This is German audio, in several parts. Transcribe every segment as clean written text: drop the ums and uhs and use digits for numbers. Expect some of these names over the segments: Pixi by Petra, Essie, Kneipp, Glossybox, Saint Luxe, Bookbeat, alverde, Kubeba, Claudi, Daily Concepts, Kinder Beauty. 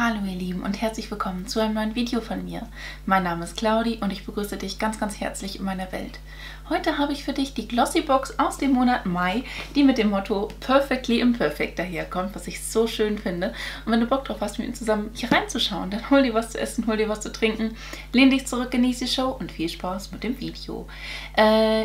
Hallo ihr Lieben und herzlich willkommen zu einem neuen Video von mir. Mein Name ist Claudi und ich begrüße dich ganz, ganz herzlich in meiner Welt. Heute habe ich für dich die Glossybox aus dem Monat Mai, die mit dem Motto Perfectly Imperfect daherkommt, was ich so schön finde. Und wenn du Bock drauf hast, mit mir zusammen hier reinzuschauen, dann hol dir was zu essen, hol dir was zu trinken, lehn dich zurück, genieße die Show und viel Spaß mit dem Video.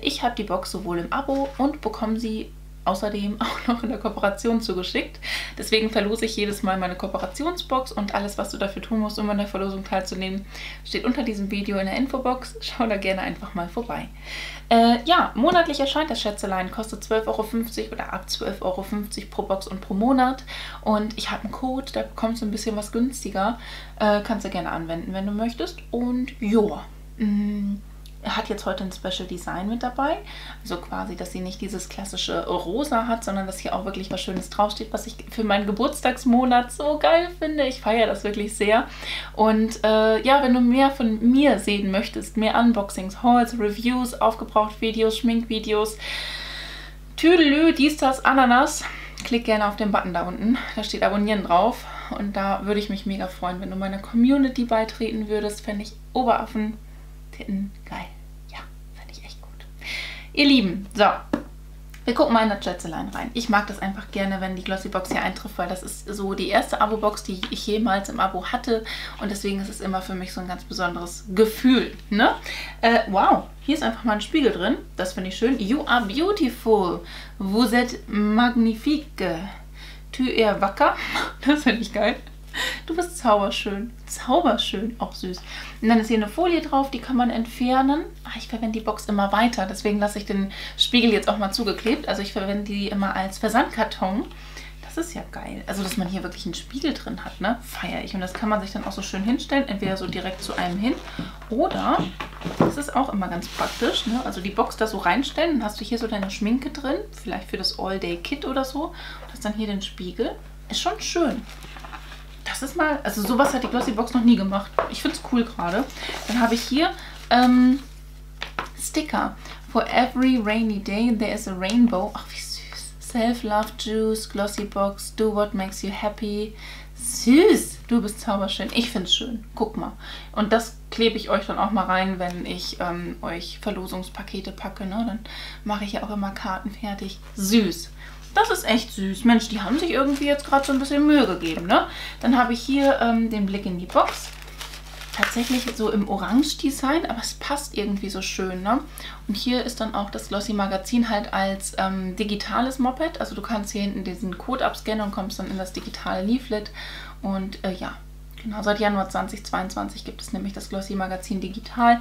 Ich habe die Box sowohl im Abo und bekomme sie außerdem auch noch in der Kooperation zugeschickt. Deswegen verlose ich jedes Mal meine Kooperationsbox und alles, was du dafür tun musst, um an der Verlosung teilzunehmen, steht unter diesem Video in der Infobox. Schau da gerne einfach mal vorbei. Ja, monatlich erscheint das Schätzelein, kostet 12,50 € oder ab 12,50 € pro Box und pro Monat. Und ich habe einen Code, da bekommst du ein bisschen was günstiger. Kannst du gerne anwenden, wenn du möchtest. Und joa. Er hat jetzt heute ein Special Design mit dabei, also quasi, dass sie nicht dieses klassische Rosa hat, sondern dass hier auch wirklich was Schönes draufsteht, was ich für meinen Geburtstagsmonat so geil finde. Ich feiere das wirklich sehr. Und ja, wenn du mehr von mir sehen möchtest, mehr Unboxings, Hauls, Reviews, Aufgebraucht-Videos, Schminkvideos, Tüdelü, dies, das, Ananas, klick gerne auf den Button da unten, da steht Abonnieren drauf. Und da würde ich mich mega freuen, wenn du meiner Community beitreten würdest, fände ich Oberaffen. Geil. Ja, fand ich echt gut. Ihr Lieben, so. Wir gucken mal in das Schätzelein rein. Ich mag das einfach gerne, wenn die Glossybox hier eintrifft, weil das ist so die erste Abo-Box, die ich jemals im Abo hatte. Und deswegen ist es immer für mich so ein ganz besonderes Gefühl. Ne? Wow, hier ist einfach mal ein Spiegel drin. Das finde ich schön. You are beautiful. Vous êtes magnifique. Tu es wacker. Das finde ich geil. Du bist zauberschön. Zauberschön. Auch süß. Und dann ist hier eine Folie drauf, die kann man entfernen. Ach, ich verwende die Box immer weiter, deswegen lasse ich den Spiegel jetzt auch mal zugeklebt. Also ich verwende die immer als Versandkarton. Das ist ja geil. Also dass man hier wirklich einen Spiegel drin hat, ne? Feier ich. Und das kann man sich dann auch so schön hinstellen, entweder so direkt zu einem hin oder, das ist auch immer ganz praktisch, ne? Also die Box da so reinstellen, dann hast du hier so deine Schminke drin, vielleicht für das All-Day-Kit oder so. Und hast dann hier den Spiegel. Ist schon schön. Das ist mal, also sowas hat die Glossybox noch nie gemacht. Ich finde es cool gerade. Dann habe ich hier Sticker. For every rainy day there is a rainbow. Ach, wie süß. Self-Love Juice, Glossybox, do what makes you happy. Süß. Du bist zauberschön. Ich finde es schön. Guck mal. Und das klebe ich euch dann auch mal rein, wenn ich euch Verlosungspakete packe. Ne? Dann mache ich ja auch immer Karten fertig. Süß. Das ist echt süß. Mensch, die haben sich irgendwie jetzt gerade so ein bisschen Mühe gegeben, ne? Dann habe ich hier den Blick in die Box. Tatsächlich so im Orange-Design, aber es passt irgendwie so schön, ne? Und hier ist dann auch das Glossy-Magazin halt als digitales Moped. Also du kannst hier hinten diesen Code abscannen und kommst dann in das digitale Leaflet. Und ja, genau, seit Januar 2022 gibt es nämlich das Glossy-Magazin digital.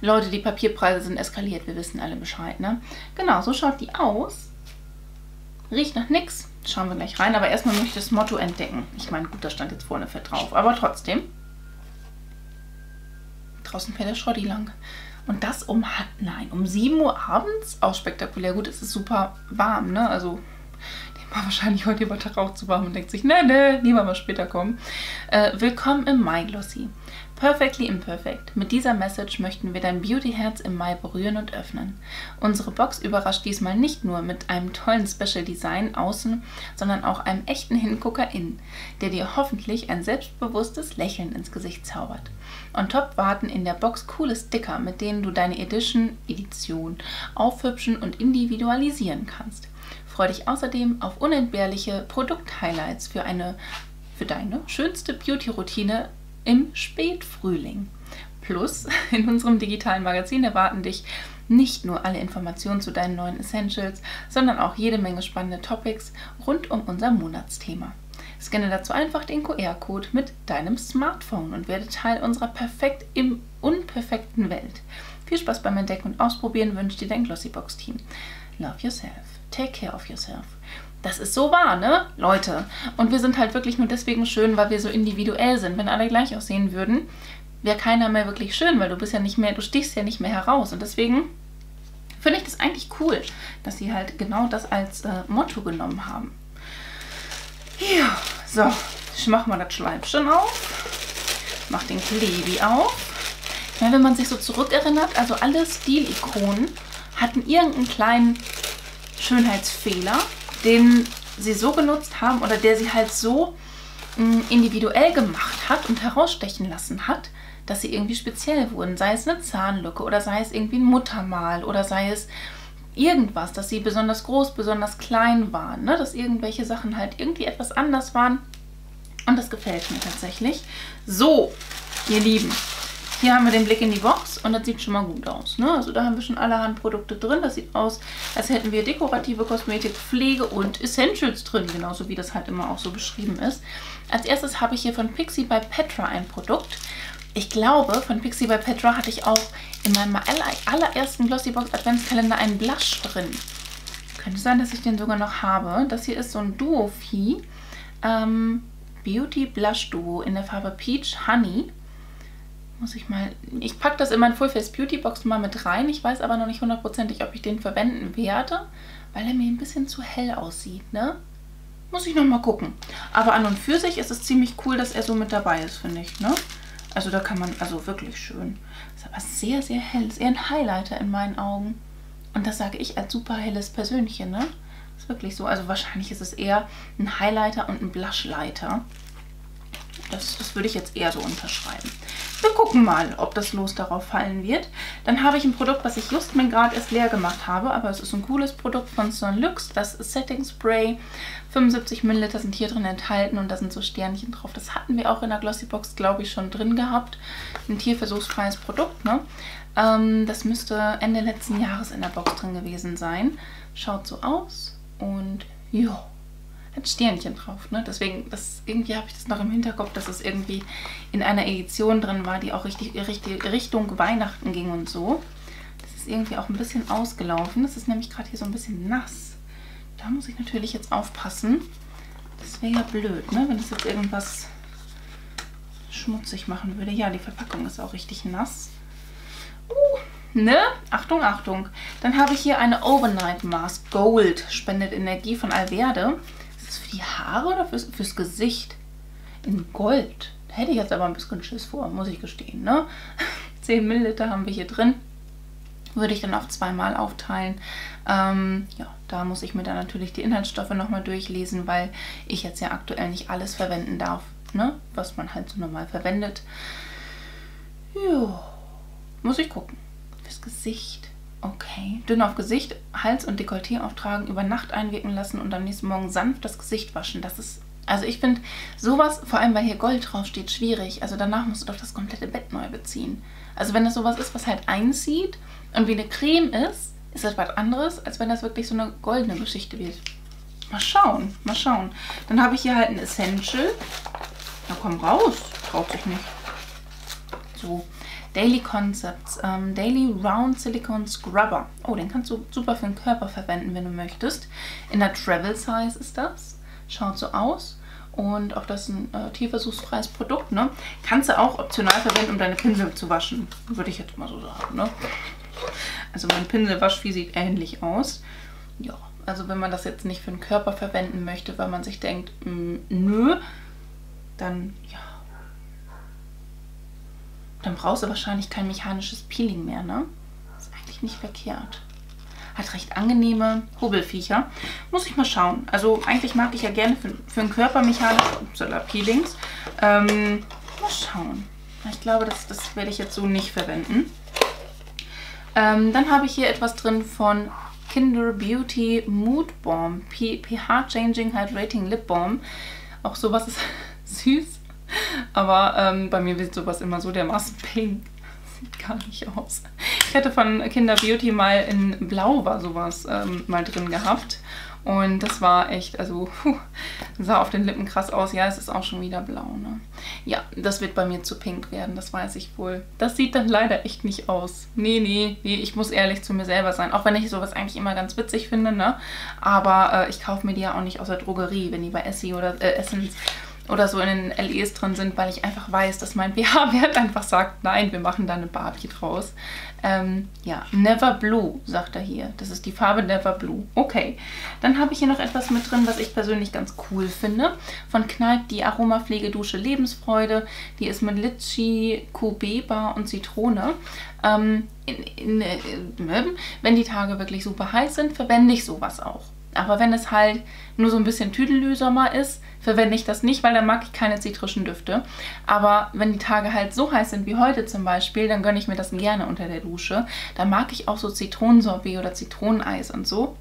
Leute, die Papierpreise sind eskaliert, wir wissen alle Bescheid, ne? Genau, so schaut die aus. Riecht nach nix. Schauen wir gleich rein. Aber erstmal möchte ich das Motto entdecken. Ich meine, gut, da stand jetzt vorne fett drauf. Aber trotzdem. Draußen fährt der Schrotti lang. Und das um, nein, um 7 Uhr abends? Auch spektakulär. Gut, es ist super warm, ne? Also, der war wahrscheinlich heute über Tag auch zu warm und denkt sich, ne, lieber mal später kommen. Willkommen im Mai, Glossy. Perfectly Imperfect. Mit dieser Message möchten wir dein Beauty-Herz im Mai berühren und öffnen. Unsere Box überrascht diesmal nicht nur mit einem tollen Special Design außen, sondern auch einem echten Hingucker innen, der dir hoffentlich ein selbstbewusstes Lächeln ins Gesicht zaubert. On top warten in der Box coole Sticker, mit denen du deine Edition aufhübschen und individualisieren kannst. Freu dich außerdem auf unentbehrliche Produkt-Highlights für deine schönste Beauty-Routine im Spätfrühling. Plus, in unserem digitalen Magazin erwarten dich nicht nur alle Informationen zu deinen neuen Essentials, sondern auch jede Menge spannende Topics rund um unser Monatsthema. Scanne dazu einfach den QR-Code mit deinem Smartphone und werde Teil unserer perfekt im unperfekten Welt. Viel Spaß beim Entdecken und Ausprobieren wünscht dir dein Glossybox-Team. Love yourself. Take care of yourself. Das ist so wahr, ne, Leute? Und wir sind halt wirklich nur deswegen schön, weil wir so individuell sind. Wenn alle gleich aussehen würden, wäre keiner mehr wirklich schön, weil du bist ja nicht mehr, du stichst ja nicht mehr heraus. Und deswegen finde ich das eigentlich cool, dass sie halt genau das als Motto genommen haben. Ja, so, ich mache mal das Schleifchen auf, mach den Klebi auf. Ich meine, wenn man sich so zurückerinnert, also alle Stilikonen hatten irgendeinen kleinen Schönheitsfehler, den sie so genutzt haben oder der sie halt so individuell gemacht hat und herausstechen lassen hat, dass sie irgendwie speziell wurden. Sei es eine Zahnlücke oder sei es irgendwie ein Muttermal oder sei es irgendwas, dass sie besonders groß, besonders klein waren. Ne? Dass irgendwelche Sachen halt irgendwie etwas anders waren. Und das gefällt mir tatsächlich. So, ihr Lieben, hier haben wir den Blick in die Box und das sieht schon mal gut aus. Ne? Also da haben wir schon allerhand Produkte drin. Das sieht aus, als hätten wir dekorative Kosmetik, Pflege und Essentials drin. Genauso wie das halt immer auch so beschrieben ist. Als erstes habe ich hier von Pixi by Petra ein Produkt. Ich glaube, von Pixi by Petra hatte ich auch in meinem allerersten Glossybox Adventskalender einen Blush drin. Könnte sein, dass ich den sogar noch habe. Das hier ist so ein Duo-Fee. Beauty Blush Duo in der Farbe Peach Honey. Muss ich mal... Ich packe das in mein Fullface Beauty Box mal mit rein. Ich weiß aber noch nicht hundertprozentig, ob ich den verwenden werde, weil er mir ein bisschen zu hell aussieht, ne? Muss ich nochmal gucken. Aber an und für sich ist es ziemlich cool, dass er so mit dabei ist, finde ich, ne? Also da kann man, also wirklich schön. Ist aber sehr, sehr hell. Ist eher ein Highlighter in meinen Augen. Und das sage ich als super helles Persönchen, ne? Ist wirklich so. Also wahrscheinlich ist es eher ein Highlighter und ein Blushlighter. Das würde ich jetzt eher so unterschreiben. Wir gucken mal, ob das Los darauf fallen wird. Dann habe ich ein Produkt, was ich just mir gerade erst leer gemacht habe. Aber es ist ein cooles Produkt von Saint Luxe. Das Setting Spray. 75 ml sind hier drin enthalten und da sind so Sternchen drauf. Das hatten wir auch in der Glossybox, glaube ich, schon drin gehabt. Ein tierversuchsfreies Produkt, ne? Das müsste Ende letzten Jahres in der Box drin gewesen sein. Schaut so aus. Und ja, hat Sternchen drauf, ne? Deswegen, irgendwie habe ich das noch im Hinterkopf, dass es irgendwie in einer Edition drin war, die auch richtig Richtung Weihnachten ging und so. Das ist irgendwie auch ein bisschen ausgelaufen. Das ist nämlich gerade hier so ein bisschen nass. Da muss ich natürlich jetzt aufpassen. Das wäre ja blöd, ne? Wenn es jetzt irgendwas schmutzig machen würde. Ja, die Verpackung ist auch richtig nass. Ne? Achtung, Achtung. Dann habe ich hier eine Overnight Mask Gold. Spendet Energie von Alverde. Ist das für die Haare oder fürs Gesicht? In Gold. Da hätte ich jetzt aber ein bisschen Schiss vor, muss ich gestehen, ne? 10 Milliliter haben wir hier drin. Würde ich dann auch zweimal aufteilen. Ja, da muss ich mir dann natürlich die Inhaltsstoffe nochmal durchlesen, weil ich jetzt ja aktuell nicht alles verwenden darf, ne? Was man halt so normal verwendet. Jo. Muss ich gucken. Gesicht. Okay. Dünn auf Gesicht, Hals und Dekolleté auftragen, über Nacht einwirken lassen und am nächsten Morgen sanft das Gesicht waschen. Das ist, also ich finde sowas, vor allem weil hier Gold drauf steht, schwierig. Also danach musst du doch das komplette Bett neu beziehen. Also wenn das sowas ist, was halt einzieht und wie eine Creme ist, ist das was anderes, als wenn das wirklich so eine goldene Geschichte wird. Mal schauen, mal schauen. Dann habe ich hier halt ein Essential. Na komm raus, traut sich nicht. So. Daily Concepts, Daily Round Silicone Scrubber. Oh, den kannst du super für den Körper verwenden, wenn du möchtest. In der Travel Size ist das. Schaut so aus. Und auch das ist ein tierversuchsfreies Produkt, ne? Kannst du auch optional verwenden, um deine Pinsel zu waschen. Würde ich jetzt mal so sagen, ne? Also mein Pinselwaschvieh sieht ähnlich aus. Ja, also wenn man das jetzt nicht für den Körper verwenden möchte, weil man sich denkt, nö, dann, ja. Dann brauchst du wahrscheinlich kein mechanisches Peeling mehr, ne? Ist eigentlich nicht verkehrt. Hat recht angenehme Hubbelviecher. Muss ich mal schauen. Also eigentlich mag ich ja gerne für den Körper mechanische Peelings. Mal schauen. Ich glaube, das werde ich jetzt so nicht verwenden. Dann habe ich hier etwas drin von Kinder Beauty Mood Balm. pH Changing Hydrating Lip Balm. Auch sowas ist süß. Aber bei mir wird sowas immer so dermaßen pink. Sieht gar nicht aus. Ich hatte von Kinder Beauty mal in Blau war sowas mal drin gehabt. Und das war echt, also puh, sah auf den Lippen krass aus. Ja, es ist auch schon wieder blau, ne? Ja, das wird bei mir zu pink werden, das weiß ich wohl. Das sieht dann leider echt nicht aus. Nee, ich muss ehrlich zu mir selber sein. Auch wenn ich sowas eigentlich immer ganz witzig finde, ne? Aber ich kaufe mir die ja auch nicht aus der Drogerie, wenn die bei Essie oder Essence oder so in den LEs drin sind, weil ich einfach weiß, dass mein pH-Wert einfach sagt, nein, wir machen da eine Barbie draus. Ja, Never Blue, sagt er hier. Das ist die Farbe Never Blue. Okay, dann habe ich hier noch etwas mit drin, was ich persönlich ganz cool finde. Von Kneipp die Aromapflegedusche Lebensfreude. Die ist mit Litschi, Kubeba und Zitrone. Wenn die Tage wirklich super heiß sind, verwende ich sowas auch. Aber wenn es halt nur so ein bisschen Tüdelü-Sommer ist, verwende ich das nicht, weil dann mag ich keine zitrischen Düfte. Aber wenn die Tage halt so heiß sind wie heute zum Beispiel, dann gönne ich mir das gerne unter der Dusche. Da mag ich auch so Zitronensorbet oder Zitroneneis und so.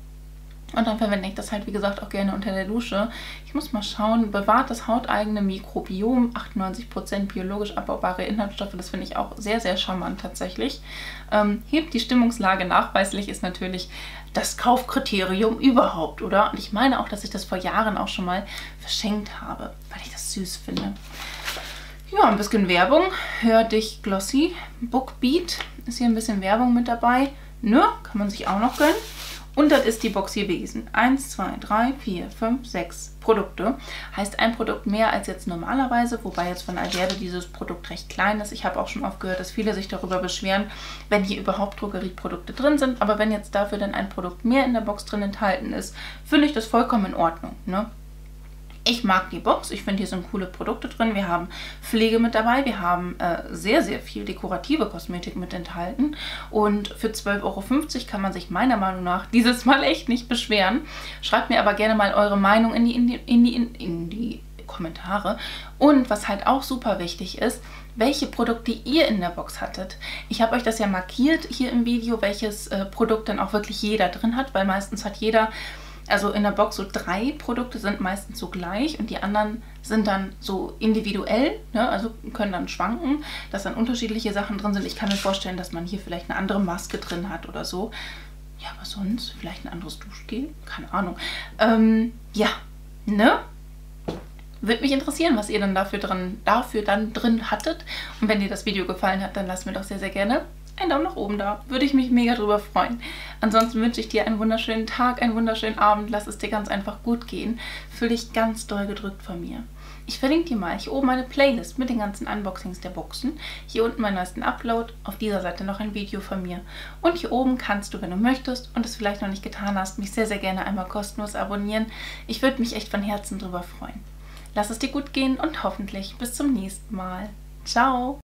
Und dann verwende ich das halt, wie gesagt, auch gerne unter der Dusche. Ich muss mal schauen, bewahrt das hauteigene Mikrobiom, 98% biologisch abbaubare Inhaltsstoffe, das finde ich auch sehr, sehr charmant tatsächlich. Hebt die Stimmungslage nachweislich, ist natürlich das Kaufkriterium überhaupt, oder? Und ich meine auch, dass ich das vor Jahren auch schon mal verschenkt habe, weil ich das süß finde. Ja, ein bisschen Werbung. Hör dich Glossy. Bookbeat ist hier ein bisschen Werbung mit dabei. Ne, kann man sich auch noch gönnen. Und das ist die Box gewesen. 1, 2, 3, 4, 5, 6 Produkte. Heißt ein Produkt mehr als jetzt normalerweise, wobei jetzt von alverde dieses Produkt recht klein ist. Ich habe auch schon oft gehört, dass viele sich darüber beschweren, wenn hier überhaupt Drogerieprodukte drin sind. Aber wenn jetzt dafür dann ein Produkt mehr in der Box drin enthalten ist, finde ich das vollkommen in Ordnung, ne? Ich mag die Box. Ich finde, hier sind coole Produkte drin. Wir haben Pflege mit dabei. Wir haben sehr, sehr viel dekorative Kosmetik mit enthalten. Und für 12,50 Euro kann man sich meiner Meinung nach dieses Mal echt nicht beschweren. Schreibt mir aber gerne mal eure Meinung in die Kommentare. Und was halt auch super wichtig ist, welche Produkte ihr in der Box hattet. Ich habe euch das ja markiert hier im Video, welches Produkt dann auch wirklich jeder drin hat, weil meistens hat jeder... Also in der Box so 3 Produkte sind meistens so gleich und die anderen sind dann so individuell, ne? Also können dann schwanken, dass dann unterschiedliche Sachen drin sind. Ich kann mir vorstellen, dass man hier vielleicht eine andere Maske drin hat oder so. Ja, aber sonst vielleicht ein anderes Duschgel? Keine Ahnung. Ja, ne? Würde mich interessieren, was ihr dann dafür dann drin hattet. Und wenn dir das Video gefallen hat, dann lasst mir doch sehr, sehr gerne einen Daumen nach oben da. Würde ich mich mega drüber freuen. Ansonsten wünsche ich dir einen wunderschönen Tag, einen wunderschönen Abend. Lass es dir ganz einfach gut gehen. Fühl dich ganz doll gedrückt von mir. Ich verlinke dir mal hier oben meine Playlist mit den ganzen Unboxings der Boxen. Hier unten meinen neuesten Upload. Auf dieser Seite noch ein Video von mir. Und hier oben kannst du, wenn du möchtest und es vielleicht noch nicht getan hast, mich sehr, sehr gerne einmal kostenlos abonnieren. Ich würde mich echt von Herzen drüber freuen. Lass es dir gut gehen und hoffentlich bis zum nächsten Mal. Ciao!